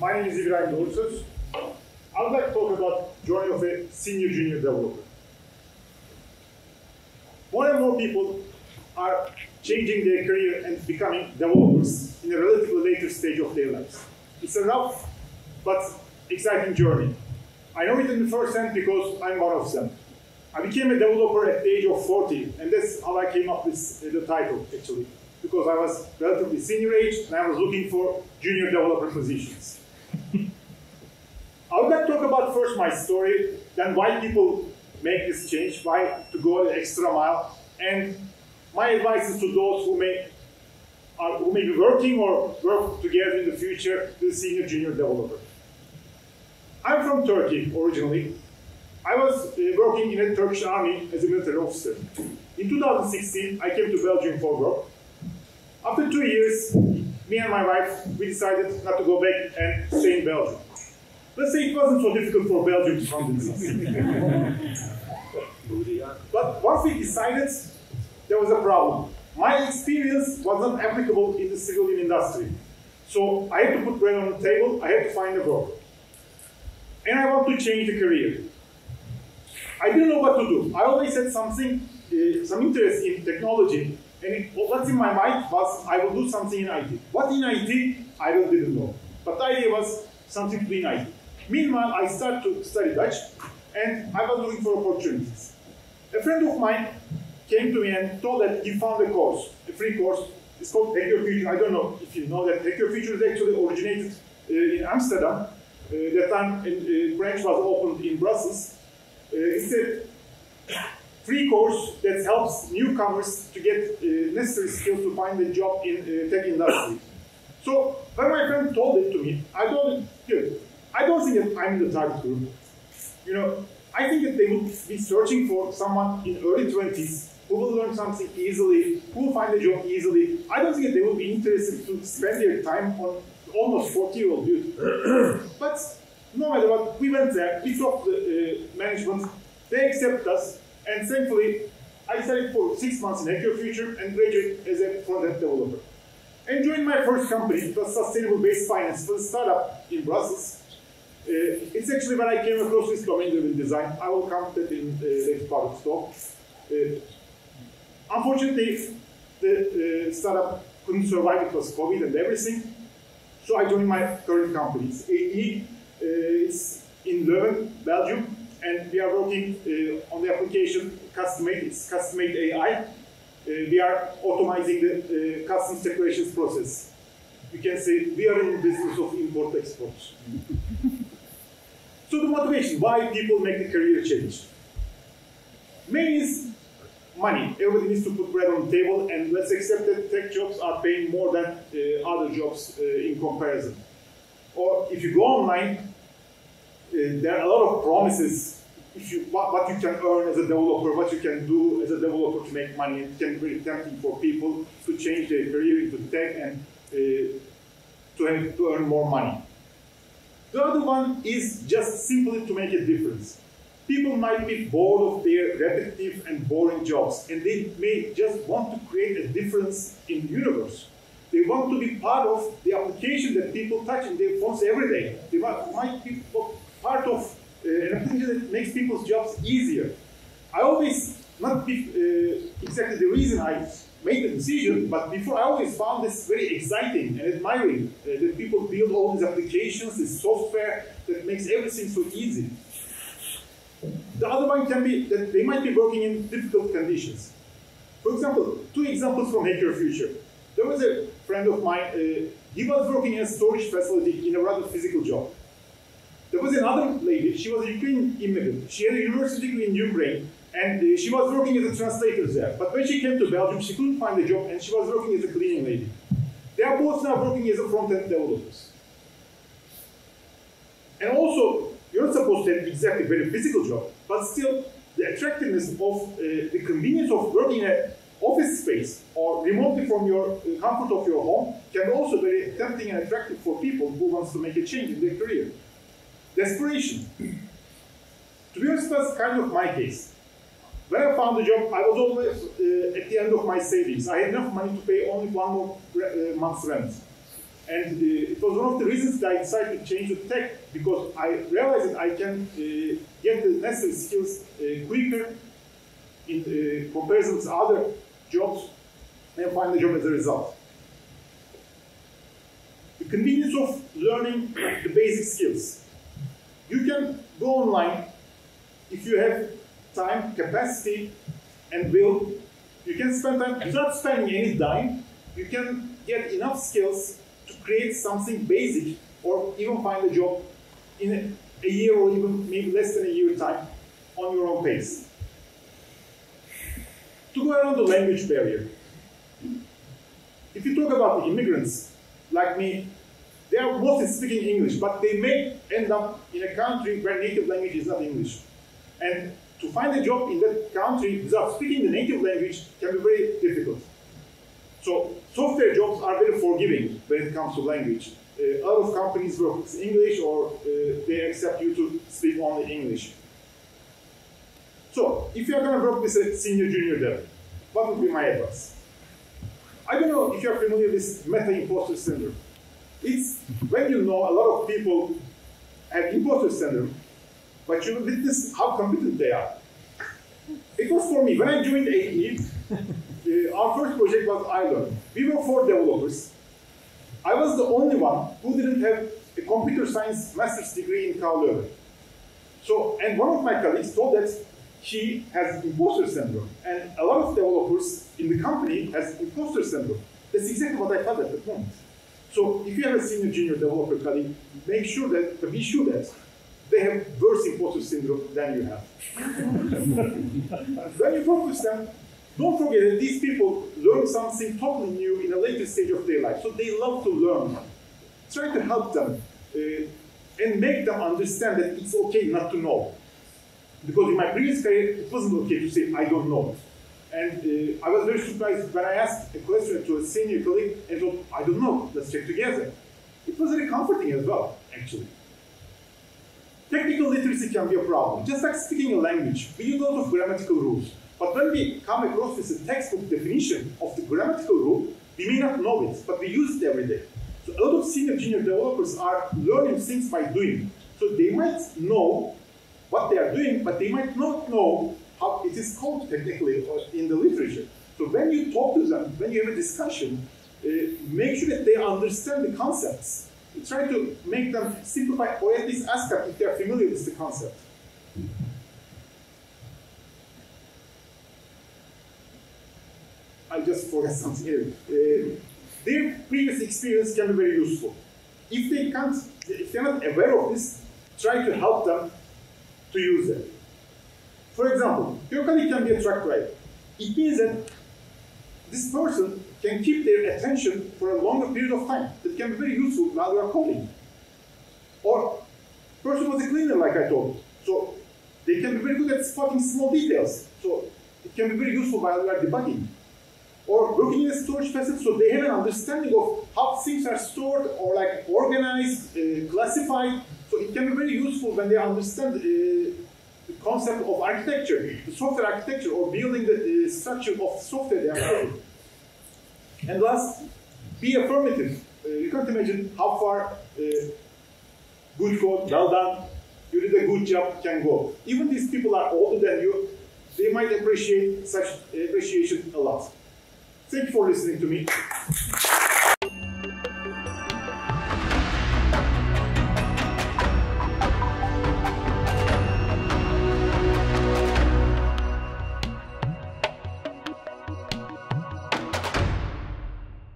My name is Ibrahim Dogrusoz. I would like to talk about journey of a senior-junior developer. More and more people are changing their career and becoming developers in a relatively later stage of their lives. It's a rough but exciting journey. I know it in the first hand because I'm one of them. I became a developer at the age of 40, and that's how I came up with the title, actually, because I was relatively senior age and I was looking for junior developer positions. I would like to talk about first my story, then why people make this change, why to go an extra mile, and my advice is to those who may be working or work together in the future, the senior-junior developer. I'm from Turkey originally. I was working in the Turkish army as a military officer. In 2016, I came to Belgium for work. After 2 years, me and my wife, we decided not to go back and stay in Belgium. Let's say it wasn't so difficult for Belgium to convince us. But once we decided, there was a problem. My experience was not applicable in the civilian industry. So I had to put bread on the table, I had to find a work. And I want to change the career. I didn't know what to do. I always had some interest in technology, and what's in my mind was I will do something in IT. What in IT, I didn't know. But the idea was something to do in IT. Meanwhile, I started to study Dutch, and I was looking for opportunities. A friend of mine came to me and told that he found a course, a free course. It's called Hack Your Future. I don't know if you know that Hack Your Future is actually originated in Amsterdam. That time, a branch was opened in Brussels. It's a free course that helps newcomers to get necessary skills to find a job in tech industry. So when my friend told it to me, I told him, dude, I don't think that I'm in the target group. You know, I think that they would be searching for someone in early 20s who will learn something easily, who will find a job easily. I don't think that they will be interested to spend their time on almost 40-year-old youth. But no matter what, we went there, we talked to the management, they accepted us, and thankfully, I studied for 6 months in Hack Your Future and graduated as a front-end developer. And joined my first company, it was Sustainable-Based Finance, for a startup in Brussels. It's actually when I came across this domain-driven design. I will come to that in the next part of the talk. Unfortunately, the startup couldn't survive, it was COVID and everything. So I joined my current company, AE. It's in Leuven, Belgium, and we are working on the application Customate. It's Customate AI. We are automating the customs declarations process. You can say we are in the business of import-export. So the motivation, why people make the career change. Main is money. Everybody needs to put bread on the table, and let's accept that tech jobs are paying more than other jobs in comparison. Or if you go online, there are a lot of promises. What you can earn as a developer, what you can do as a developer to make money. It can be very tempting for people to change their career into tech and to earn more money. The other one is just simply to make a difference. People might be bored of their repetitive and boring jobs, and they may just want to create a difference in the universe. They want to be part of the application that people touch in their phones every day. They might be part of an application that makes people's jobs easier. I always, not exactly the reason I made the decision, but before I always found this very exciting and admiring that people build all these applications, this software that makes everything so easy. The other one can be that they might be working in difficult conditions. For example, two examples from Hack Your Future. There was a friend of mine, he was working in a storage facility in a rather physical job. There was another lady, she was a Ukrainian immigrant. She had a university degree in Ukraine, and she was working as a translator there. But when she came to Belgium, she couldn't find a job, and she was working as a cleaning lady. They are both now working as a front-end developers. And also, you're not supposed to have exactly a very physical job, but still, the attractiveness of the convenience of working at office space or remotely from your comfort of your home can also be very tempting and attractive for people who want to make a change in their career. Desperation. To be honest, that's kind of my case. When I found a job, I was always at the end of my savings. I had enough money to pay only one more month's rent. And it was one of the reasons that I decided to change the tech, because I realized that I can get the necessary skills quicker in comparison to other jobs and find a job as a result. The convenience of learning the basic skills. You can go online if you have time, capacity, and will. You can spend time without spending any dime. You can get enough skills to create something basic or even find a job in a year or even maybe less than a year time on your own pace. To go around the language barrier. If you talk about the immigrants like me, they are mostly speaking English, but they may end up in a country where native language is not English. And to find a job in that country without speaking the native language can be very difficult. So software jobs are very forgiving when it comes to language. A lot of companies work with English, or they accept you to speak only English. So if you are going to work with a senior junior level, what would be my advice? I don't know if you are familiar with meta-imposter syndrome. It's when you know a lot of people have imposter syndrome, but you witness how competent they are. It was for me when I joined AE. Our first project was I-Learn. We were 4 developers. I was the only one who didn't have a computer science master's degree in Leuven. So, and one of my colleagues told that she has imposter syndrome, and a lot of developers in the company has imposter syndrome. That's exactly what I thought at the moment. So, if you have a senior junior developer colleague, make sure that be sure that they have worse imposter syndrome than you have. When you focus them, don't forget that these people learn something totally new in a later stage of their life, so they love to learn. Try to help them and make them understand that it's okay not to know. Because in my previous career, it wasn't okay to say, I don't know. And I was very surprised when I asked a question to a senior colleague and thought, I don't know, let's check together. It was very comforting as well, actually. Technical literacy can be a problem. Just like speaking a language, we use a lot of grammatical rules. But when we come across with a textbook definition of the grammatical rule, we may not know it, but we use it every day. So a lot of senior junior developers are learning things by doing. So they might know what they are doing, but they might not know how it is called technically or in the literature. So when you talk to them, when you have a discussion, make sure that they understand the concepts. You try to make them simplify, or at least ask them if they are familiar with the concept. I just forgot something here. Their previous experience can be very useful. If they can't, if they're not aware of this, try to help them to use it. For example, your colleague can be a truck driver. It means that this person can keep their attention for a longer period of time. That can be very useful while you are calling. Or person was a cleaner, like I told you. So they can be very good at spotting small details. So it can be very useful while you are debugging. Or working in a storage facility, so they have an understanding of how things are stored or like organized, classified. So it can be very useful when they understand the concept of architecture, the software architecture, or building the structure of software they are building. And last, be affirmative. You can't imagine how far good code, well done, you did a good job can go. Even these people are older than you, they might appreciate such appreciation a lot. Thank you for listening to me.